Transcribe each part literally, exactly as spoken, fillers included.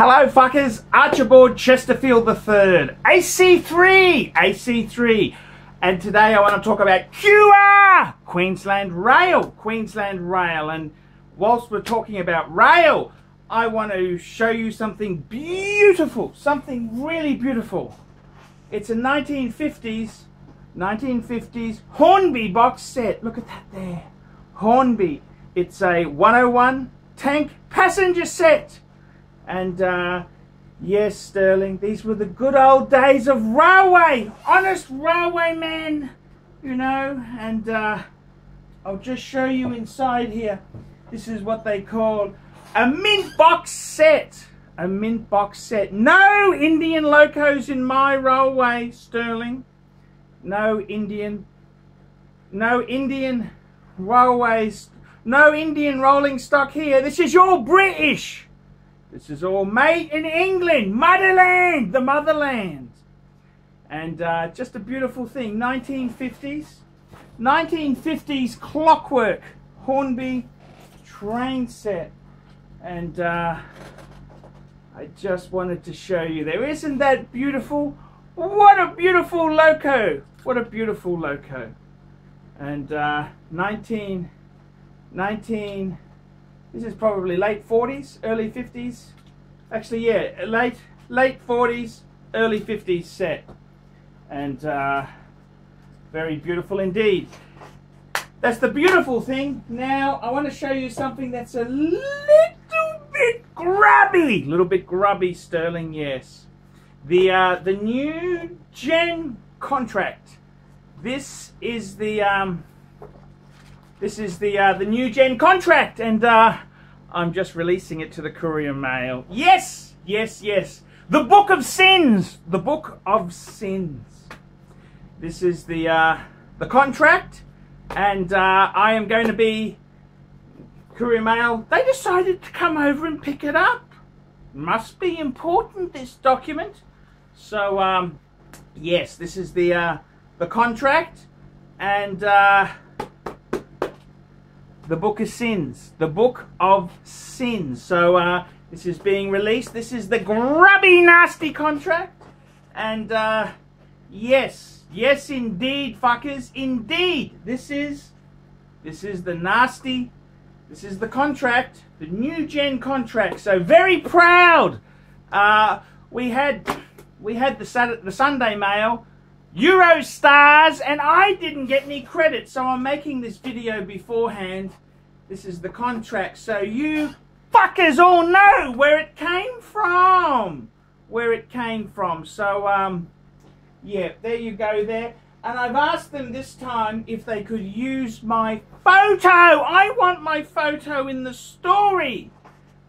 Hello fuckers, Archibald Chesterfield the third, A C three, A C three. And today I want to talk about Q R, Queensland Rail, Queensland Rail. And whilst we're talking about rail, I want to show you something beautiful, something really beautiful. It's a nineteen fifties, nineteen fifties Hornby box set. Look at that there, Hornby. It's a one oh one tank passenger set. And uh, yes, Sterling, these were the good old days of railway, honest railway men, you know. And uh, I'll just show you inside here. This is what they call a mint box set, a mint box set. No Indian locos in my railway, Sterling. No Indian, no Indian railways, no Indian rolling stock here. This is your British. This is all made in England, motherland, the motherland. And uh, just a beautiful thing, nineteen fifties, nineteen fifties clockwork Hornby train set. And uh, I just wanted to show you there. Isn't that beautiful? What a beautiful loco, what a beautiful loco. And uh, nineteen, nineteen, this is probably late forties, early fifties. Actually, yeah, late late forties, early fifties set. And uh, very beautiful indeed. That's the beautiful thing. Now, I want to show you something that's a little bit grubby. Little bit grubby, Sterling, yes. The, uh, the new gen contract. This is the... Um, This is the uh, the new gen contract, and uh, I'm just releasing it to the Courier Mail. Yes, yes, yes. The Book of Sins, the Book of Sins. This is the uh, the contract, and uh, I am going to be Courier Mail. They decided to come over and pick it up. Must be important, this document. So um, yes, this is the uh, the contract, and. Uh, The Book of Sins, the Book of Sins. So uh, this is being released. This is the grubby, nasty contract. And uh, yes, yes indeed, fuckers, indeed. This is, this is the nasty, this is the contract, the new gen contract. So very proud. Uh, we had, we had the, Saturday, the Sunday Mail, EUROSTARS, and I didn't get any credit, so I'm making this video beforehand. This is the contract, so you fuckers all know where it came from, where it came from. So um yeah, there you go there. And I've asked them this time if they could use my photo. I want my photo in the story.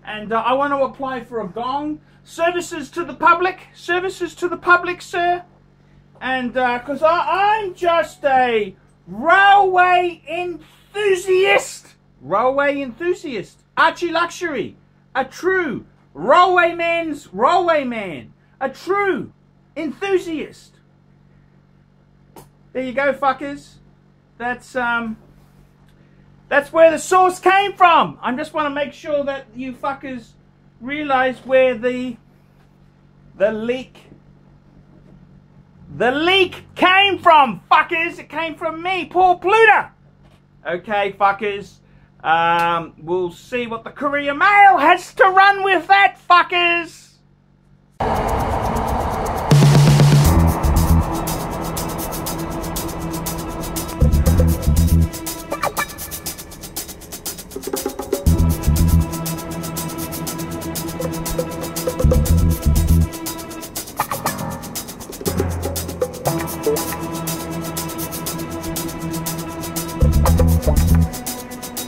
And uh, I want to apply for a gong, services to the public, services to the public, sir. And because uh, I'm just a railway enthusiast, railway enthusiast, Archie Luxury, a true railway man's railway man, a true enthusiast. There you go, fuckers. That's um, that's where the source came from. I just want to make sure that you fuckers realise where the the leak. The leak came from, fuckers. It came from me, Paul Pluta. Okay, fuckers. Um, we'll see what the Courier Mail has to run with that, fuckers.